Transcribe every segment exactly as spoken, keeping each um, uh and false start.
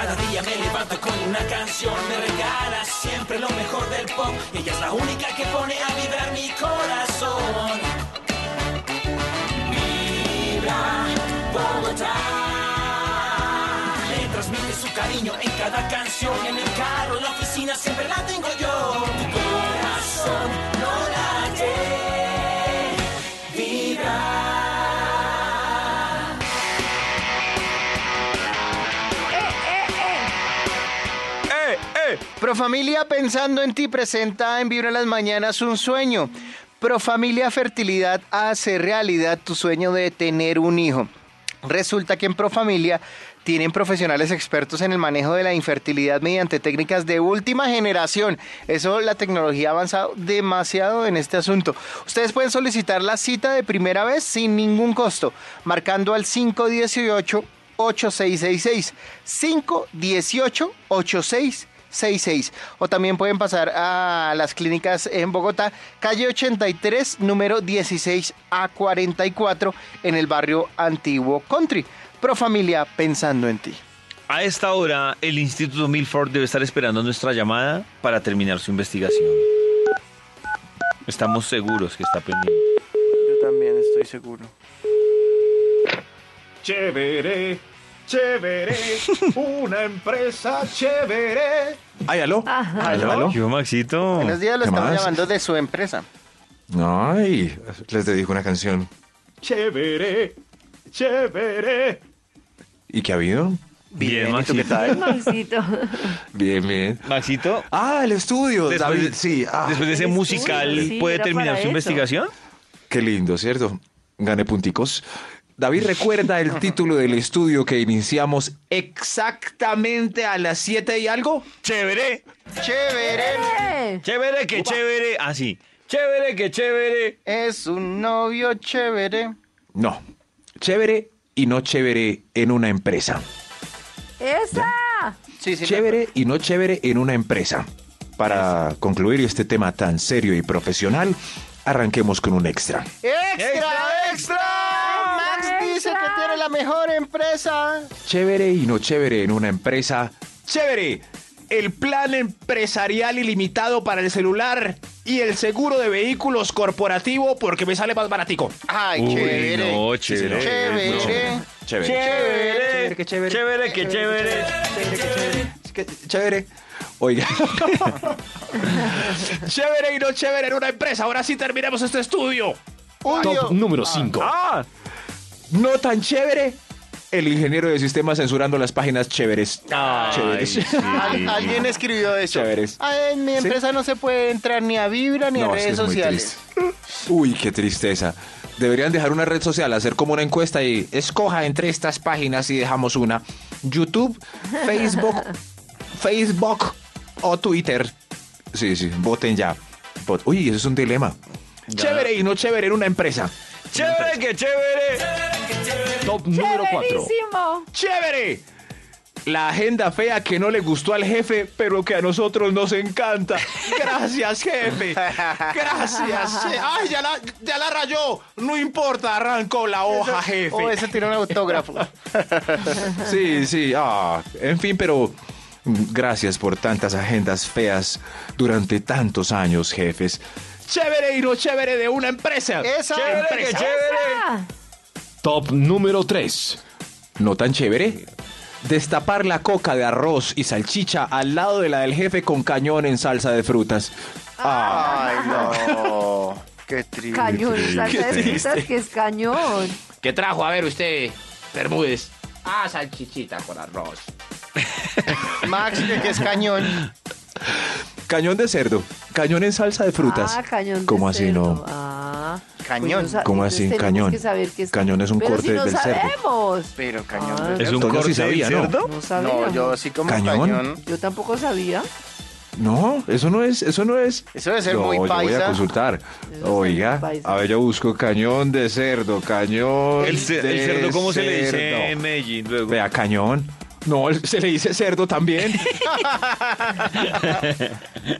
Cada día me levanto con una canción, me regala siempre lo mejor del pop. Ella es la única que pone a vibrar mi corazón. Vibra Bogotá. Le transmite su cariño en cada canción. En el carro, en la oficina, siempre la tengo yo. Tu corazón no late. Vibra. Profamilia Pensando en Ti presenta en Vibra en las Mañanas un sueño. Profamilia Fertilidad hace realidad tu sueño de tener un hijo. Resulta que en Profamilia tienen profesionales expertos en el manejo de la infertilidad mediante técnicas de última generación. Eso, la tecnología ha avanzado demasiado en este asunto. Ustedes pueden solicitar la cita de primera vez sin ningún costo, marcando al cinco uno ocho, ocho seis seis seis. cinco uno ocho, ocho seis seis seis. O también pueden pasar a las clínicas en Bogotá, calle ochenta y tres, número dieciséis a cuarenta y cuatro, en el barrio Antiguo Country. Profamilia Pensando en Ti. A esta hora, el Instituto Milfort debe estar esperando nuestra llamada para terminar su investigación. Estamos seguros que está pendiente. Yo también estoy seguro. Chévere, chévere, una empresa chévere. Ay, aló. Ajá. Aló, aló. Yo, Maxito. Buenos días, lo estamos llamando de su empresa. Ay, les dedico una canción. Chévere, chévere. ¿Y qué ha habido? Bien, bien, Maxito, ¿qué tal? Maxito. Bien, bien. Maxito. Ah, el estudio. Después, David, sí. Ah, después de ese musical, sí, ¿puede terminar su eso. investigación? Qué lindo, ¿cierto? Gané punticos. David, ¿recuerda el título del estudio que iniciamos exactamente a las siete y algo? ¡Chévere! ¡Chévere! ¡Chévere que Opa. chévere! Así. Ah, ¡chévere que chévere! Es un novio chévere. No. Chévere y no chévere en una empresa. ¡Esa! Sí, sí, chévere y no chévere en una empresa. Para Esa. concluir este tema tan serio y profesional, arranquemos con un extra. ¡Extra, extra! extra! Dice que tiene la mejor empresa. Chévere y no chévere en una empresa. Chévere, el plan empresarial ilimitado para el celular y el seguro de vehículos corporativo porque me sale más baratico. Ay, Uy, chévere. No, chévere. Chévere. No. Chévere. Chévere. Chévere. Que chévere. Chévere que chévere. Chévere que chévere. Que chévere. Oiga. Chévere y no chévere en una empresa. Ahora sí terminamos este estudio. Udio. Top número cinco. Ah. No tan chévere, el ingeniero de sistemas censurando las páginas chéveres. Ay, chéveres. Sí. ¿Al, alguien escribió eso. Chéveres. Ay, en mi empresa ¿Sí? no se puede entrar ni a Vibra ni no, a redes es que es sociales. Uy, qué tristeza. Deberían dejar una red social, hacer como una encuesta y escoja entre estas páginas y dejamos una. YouTube, Facebook, Facebook o Twitter. Sí, sí, voten ya. Vot- Uy, eso es un dilema. Ya. Chévere y no chévere en una empresa. Chévere que chévere. Top número cuatro. Chévere. La agenda fea que no le gustó al jefe, pero que a nosotros nos encanta. Gracias, jefe. Gracias. Ay, ya la, ya la rayó. No importa, arrancó la hoja, jefe. Oh, ese tiene un autógrafo. Sí, sí. Ah, en fin, pero gracias por tantas agendas feas durante tantos años, jefes. Chévere y no chévere de una empresa. Esa chévere empresa. Que chévere. Top número tres. No tan chévere. Destapar la coca de arroz y salchicha al lado de la del jefe con cañón en salsa de frutas. Ay, Ay no. Qué triste. Cañón, salsa de frutas que es cañón. ¿Qué trajo? A ver usted, Bermúdez. Ah, salchichita con arroz. Max, que es cañón. Cañón de cerdo, cañón en salsa de frutas. Ah, cañón de ¿Cómo así cerdo. no? Ah, cañón. ¿Cómo así cañón? Que es cañón es un Pero corte si no del sabemos. cerdo. Pero cañón. Ah, de... ¿Es un corte sí sabía, del cerdo? No, no, sabía. no, yo sí como ¿Cañón? cañón. Yo tampoco sabía. No, eso no es, eso no es. Eso debe ser no, muy paisa. Yo voy a consultar. Eso Oiga, a ver, yo busco cañón de cerdo, cañón. El, ce- de el cerdo cómo cerdo? se le dice en Medellín luego. Vea, cañón. No, se le dice cerdo también.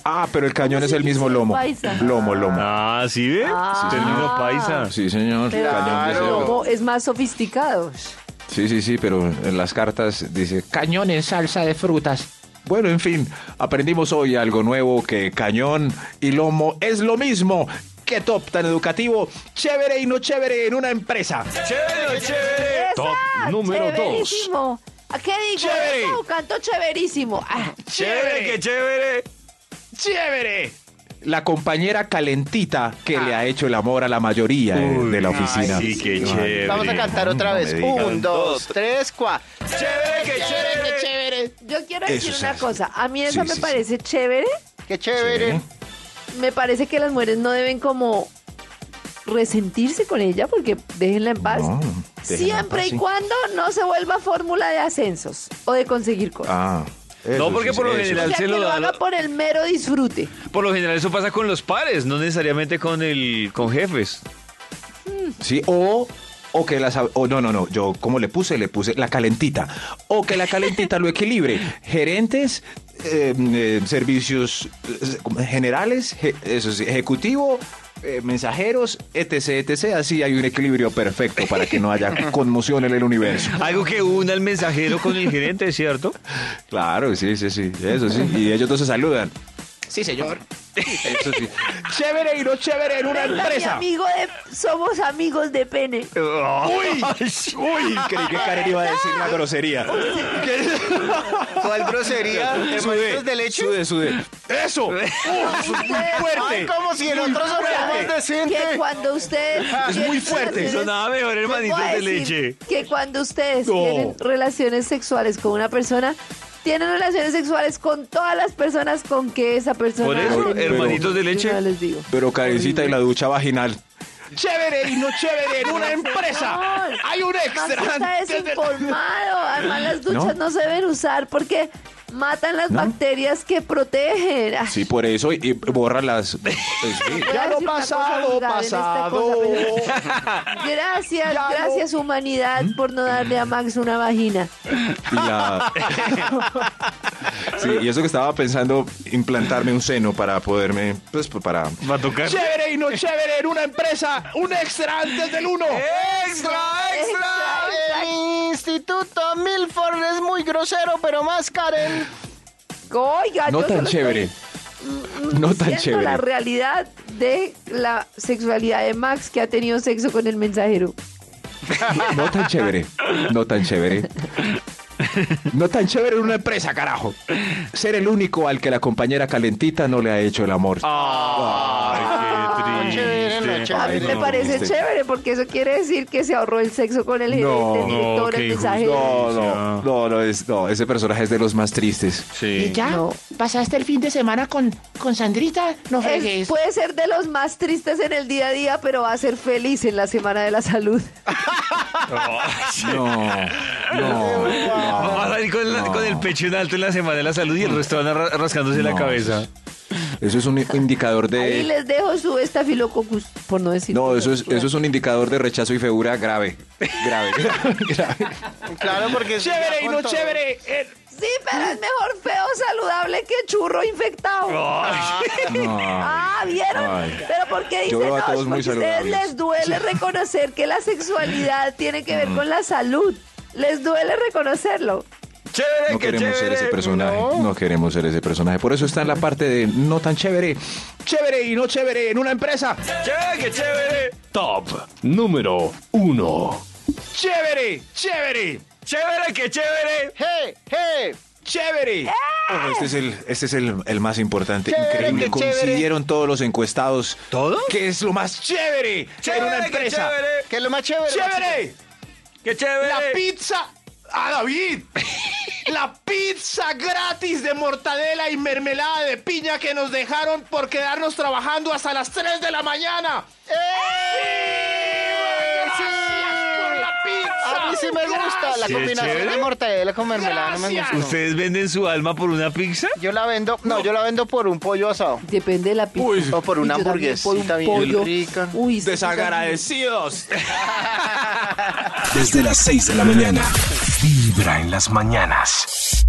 Ah, pero el cañón es el mismo lomo. Lomo, lomo. Ah, ¿sí ve? Ah, sí, el mismo paisa. Sí, señor. Pero cañón de cerdo. Es más sofisticado. Sí, sí, sí, pero en las cartas dice cañones, salsa de frutas. Bueno, en fin, aprendimos hoy algo nuevo, que cañón y lomo es lo mismo. ¡Qué top tan educativo! ¡Chévere y no chévere en una empresa! ¡Chévere, chévere! Top número dos. ¿A qué digo? Chévere. Eso, canto chéverísimo. Ah, chévere, que chévere. Chévere. La compañera calentita que ah. le ha hecho el amor a la mayoría Uy, de la oficina. Ay, sí, qué chévere. Vamos a cantar otra vez. No Un, dos, tres, cuatro. Chévere, que chévere, que chévere. Yo quiero eso decir una cosa. A mí eso sí, me sí, parece sí. chévere. Qué chévere. Sí. Me parece que las mujeres no deben como resentirse con ella, porque déjenla en paz. No, déjenla en paz, sí. Y cuando no se vuelva fórmula de ascensos o de conseguir cosas. Ah, no, porque sí, por lo general se lo, lo haga por el mero disfrute. Por lo general eso pasa con los pares, no necesariamente con el con jefes. Hmm. Sí, o o que las o no, no, no, yo como le puse, le puse la calentita, o que la calentita lo equilibre. Gerentes, eh, eh, servicios eh, generales, je, eso sí, ejecutivo, Eh, mensajeros, etc, etc. Así hay un equilibrio perfecto para que no haya conmoción en el universo. Algo que una al mensajero con el gerente, ¿cierto? Claro, sí, sí, sí, eso sí. Y ellos dos se saludan. Sí, señor. Eso sí. Chévere y no chévere en una Venga, empresa. Mi amigo de... Somos amigos de pene. Oh. Uy, uy, creí que Karen iba a decir la grosería. ¿Cuál grosería? ¿Hermanitos de leche? Sude, sude. ¡Eso! ¡Uf! ¡Eso es muy fuerte! ¡Ay, como si nosotros hablamos decente! Que cuando ustedes... Es muy fuerte. Eso nada mejor, hermanitos de leche. Que cuando ustedes no. tienen relaciones sexuales con una persona... Tienen relaciones sexuales con todas las personas con que esa persona... Por eso, pero, hermanitos de leche. Les digo. Pero Karencita y la ducha vaginal. Chévere y no chévere en una empresa. No, hay un extra. Está desinformado. Además, las duchas no, no se deben usar porque... Matan las no. bacterias que protegen. Ay. Sí, por eso, y, y borran las... Pues, sí. Ya lo pasado, pasado. Gracias, ya gracias lo... humanidad por no darle a Max una vagina. Y, la... sí, y eso que estaba pensando, implantarme un seno para poderme... Pues para... Va a tocar. Chévere y no chévere en una empresa, un extra antes del uno. ¡Extra, extra! extra, extra. El Instituto Milfort es muy grosero, pero más Karen. Oiga, no tan chévere. No tan chévere. La realidad de la sexualidad de Max, que ha tenido sexo con el mensajero. No tan chévere. No tan chévere. No tan chévere en una empresa, carajo. Ser el único al que la compañera calentita no le ha hecho el amor. Ay, qué triste. A mí me parece chévere porque eso quiere decir que se ahorró el sexo con el gerente, el director, el mensajero. No, no, no, no, es, no, ese personaje es de los más tristes. Sí. ¿Y ya? No. ¿Pasaste el fin de semana con, con Sandrita? No fregues. Puede ser de los más tristes en el día a día, pero va a ser feliz en la semana de la salud. No, no, no. Vamos a salir con, no. con el pecho en alto en la semana de la salud y el resto van rascándose no, la cabeza. Eso es un indicador de... Ahí les dejo su estafilococcus, por no decir... No, eso es, eso es un indicador de rechazo y febura grave. Grave, grave. Claro, porque... Chévere y no todo. Chévere. Eh. Sí, pero es mejor feo saludable que churro infectado. Ay, no, ah, ¿vieron? Ay. Pero ¿por qué dicen no? Porque a ustedes les duele reconocer que la sexualidad tiene que ver con la salud. Les duele reconocerlo. Chévere, no que queremos chévere, ser ese personaje. No. no queremos ser ese personaje. Por eso está en la parte de no tan chévere. Chévere y no chévere en una empresa. Chévere, que chévere. Top número uno. Chévere, chévere. Chévere, que chévere. Hey, hey. Chévere. Eh. Oh, este es, el, este es el, el más importante. Chévere, increíble. Coincidieron todos los encuestados. ¿Todos? ¿Qué es lo más chévere, chévere en una empresa? Que ¿Qué es lo más chévere? Chévere. ¡Qué chévere! ¡La pizza! ¡Ah, David! ¡La pizza gratis de mortadela y mermelada de piña que nos dejaron por quedarnos trabajando hasta las tres de la mañana! ¡Eh! ¡Sí! ¡Gracias por la pizza! ¡A mí sí me gusta! La combinación de mortadela con mermelada no me gusta. ¿Ustedes venden su alma por una pizza? Yo la vendo... No, no, yo la vendo por un pollo asado. Depende de la pizza. Uy. O por una hamburguesita bien rica. Uy, ¡desagradecidos! Desde las seis de la mañana, Vibra en las Mañanas.